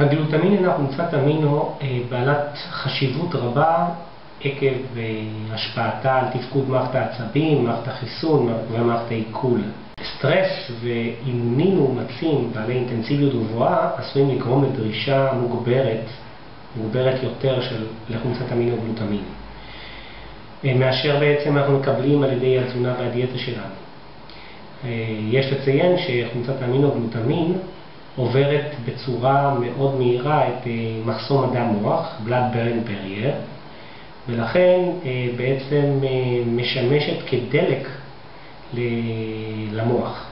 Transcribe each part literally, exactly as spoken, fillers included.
הגלוטמין הינה חומצת אמינו בעלת חשיבות רבה עקב השפעתה על תפקוד מערכת העצבים, מערכת החיסון ומערכת העיכול. סטרס ואימונים מאומצים בעלי אינטנסיביות גבוהה עשויים לגרום לדרישה מוגברת, מוגברת יותר של לחומצת אמינו גלוטמין, מאשר בעצם אנחנו מקבלים על ידי התזונה והדיאטה שלנו. יש לציין שחומצת אמינו גלוטמין עוברת בצורה מאוד מהירה את מחסום הדם מוח, blood brain barrier, ולכן בעצם משמשת כדלק למוח.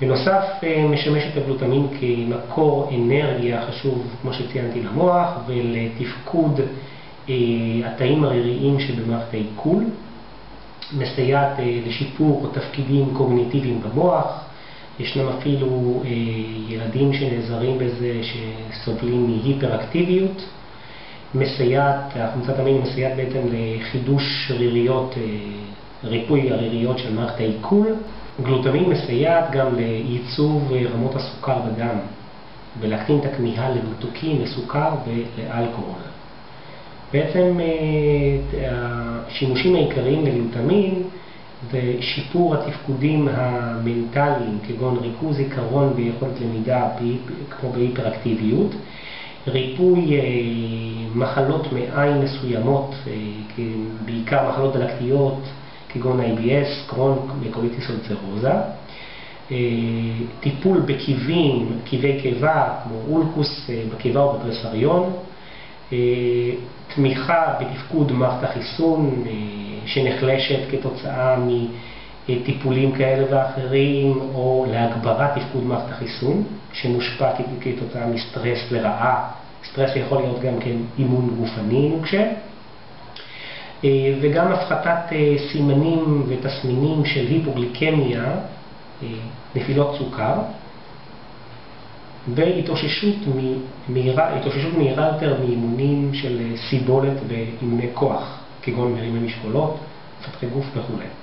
בנוסף משמשת הגלוטמין כמקור אנרגיה חשוב, כמו שציינתי, למוח ולתפקוד התאים הריריים שבמערכת העיכול, מסייעת לשיפור תפקידים קוגניטיביים במוח. ישנם אפילו אה, ילדים שנעזרים בזה, שסובלים מהיפראקטיביות. מסייעת, החומצת אמין מסייעת בעצם לחידוש שריריות, אה, ריפוי הריריות של מערכת העיכול. גלוטמין מסייעת גם לייצוב רמות הסוכר בדם, ולהקטין את הכמיהה למתוקים, לסוכר ולאלכוהול. בעצם אה, השימושים העיקריים לגלוטמין ושיפור התפקודים המנטליים, כגון ריכוז, עיקרון ויכולת למידה כמו בהיפראקטיביות, ריפוי אה, מחלות מעיים מסוימות, אה, בעיקר מחלות דלקתיות כגון איי בי אס, קרון וקוליטיס אולצרוזה, אה, טיפול בקיבים, קיבי קיבה כמו אולקוס אה, בקיבה או בפרסריון, אה, תמיכה בתפקוד מערכת החיסון שנחלשת כתוצאה מטיפולים כאלה ואחרים, או להגברת תפקוד מערכת החיסון שמושפע כתוצאה מסטרס לרעה. סטרס יכול להיות גם כן אימון גופני נוקשה, וגם הפחתת סימנים ותסמינים של היפוגליקמיה, נפילות סוכר, והתאוששות מהירה, התאוששות מהירה יותר מאימונים של סיבולת ואימוני כוח, כגון מרימי משקולות, מפתחי גוף וכו'.